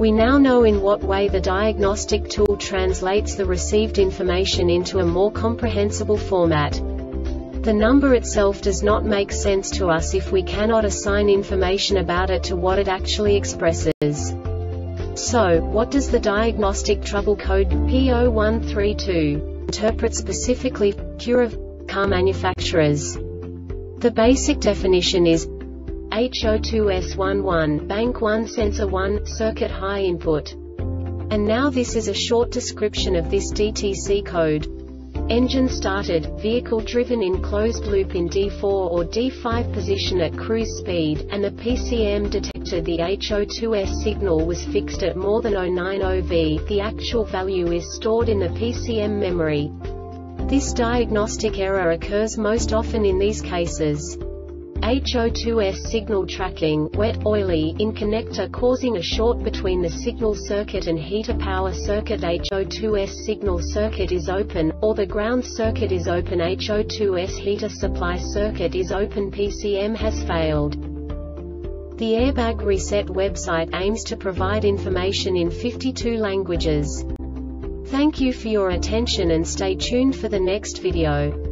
We now know in what way the diagnostic tool translates the received information into a more comprehensible format. The number itself does not make sense to us if we cannot assign information about it to what it actually expresses. So, what does the diagnostic trouble code P0132 interpret specifically for Acura car manufacturers? The basic definition is HO2S 11, bank 1 sensor 1, circuit high input. And now this is a short description of this DTC code. Engine started, vehicle driven in closed loop in D4 or D5 position at cruise speed, and the PCM detected the HO2S signal was fixed at more than 090V. The actual value is stored in the PCM memory. This diagnostic error occurs most often in these cases. HO2S signal tracking, wet, oily, in connector causing a short between the signal circuit and heater power circuit. HO2S signal circuit is open, or the ground circuit is open. HO2S heater supply circuit is open. PCM has failed. The Airbag Reset website aims to provide information in 52 languages. Thank you for your attention and stay tuned for the next video.